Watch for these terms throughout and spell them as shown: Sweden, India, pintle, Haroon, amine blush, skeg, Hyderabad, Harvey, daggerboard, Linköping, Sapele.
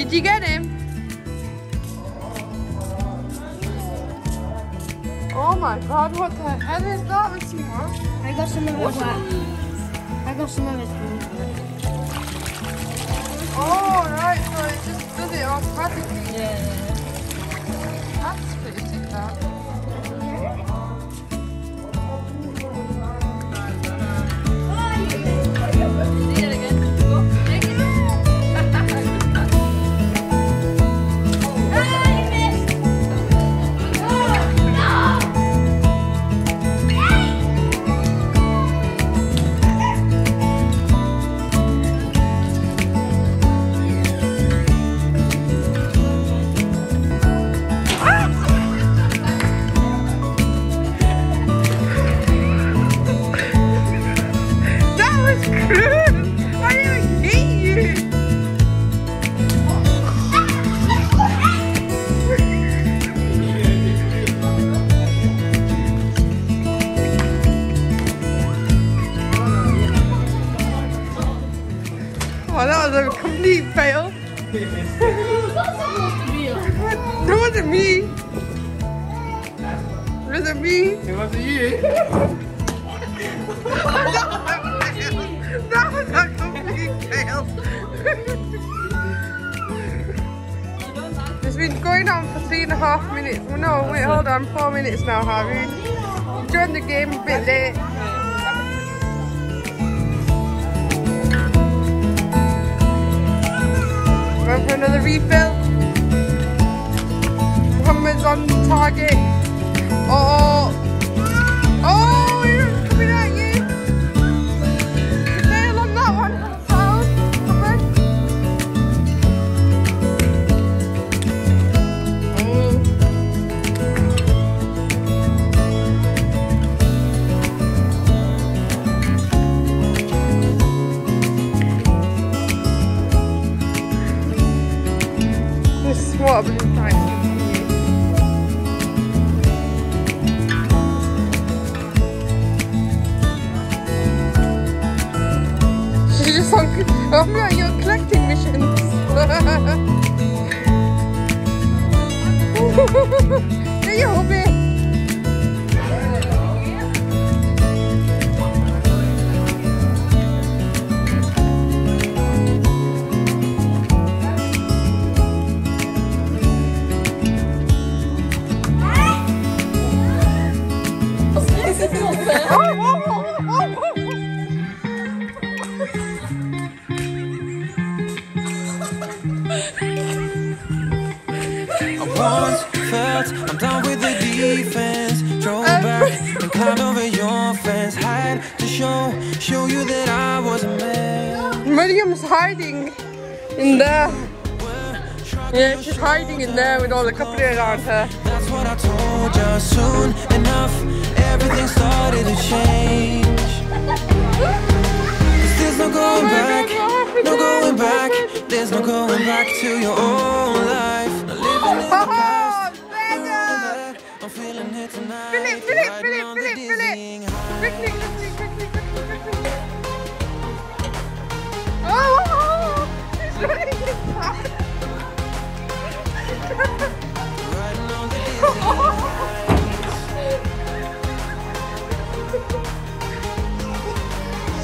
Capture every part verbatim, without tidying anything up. Did you get him? Oh my god, what the hell is that, Mom? I got some of his hat. I got some of his hat. Oh, right, so it just does it automatically. Yeah, yeah. That's pretty sick, that. Oh, that was a complete fail. That wasn't me. It wasn't me. It wasn't you. That was a complete fail. It's been going on for three and a half minutes. Well, no, wait, hold on. Four minutes now, Harvey. You joined the game a bit late. Going for another refill. Muhammad's on target. Oh, oh, he was coming at you. Nail on that one. How? Muhammad. What a blue time. She's just on, oh no, you're collecting missions. Do your hobby. Once felt I'm done with the defense. Drove back and climbed over your fence. Had to show, show you that I was a man. Miriam's hiding in there. Yeah, she's hiding in there with all the company around her. That's what I told you. Soon enough, everything started to change. Cause there's no going back, no going back. There's no going back to your own life. Oh, Vega! I'm feeling it tonight. Fill it, fill it, fill it, fill it, fill it. Quickly, quickly, quickly, quickly, quickly. Oh, oh, oh. It's running inside.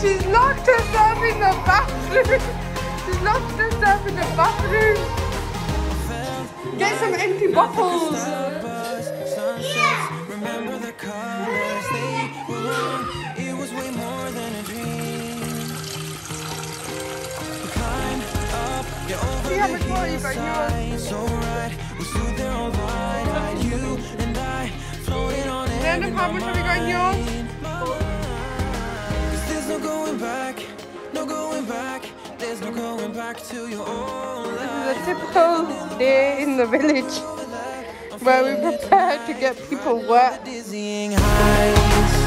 She's locked herself in the bathroom. She's locked herself in the bathroom. Get some empty bottles! Yeah! Remember the colors they were on. It was way more than a dream. Climb up, get over the inside. So right, we stood there all wide-eyed. You and I floated on it. Random, how much have we got yours? Cause there's no going back, no going back. There's no going back to your own life. This is a typical day in the village where we prepare to get people wet. Dizzying highs.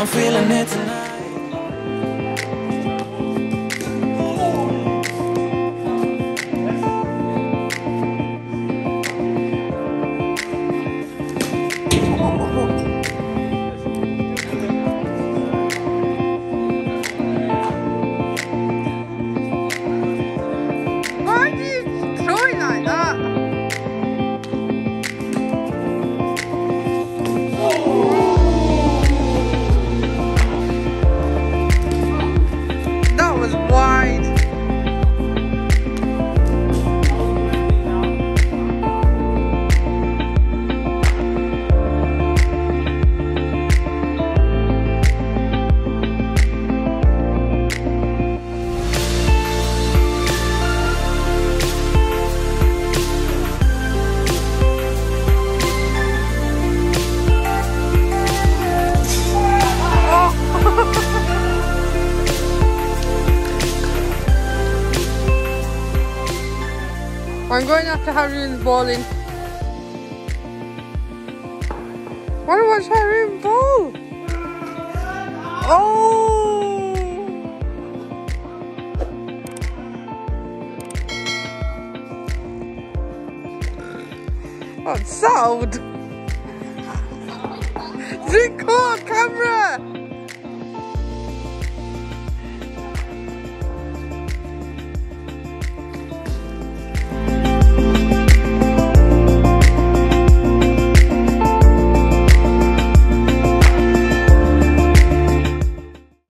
I'm feeling it tonight. I'm going after Haroon's balling. Where was Haroon ball? Oh! Oh, it's sold! Drink on camera!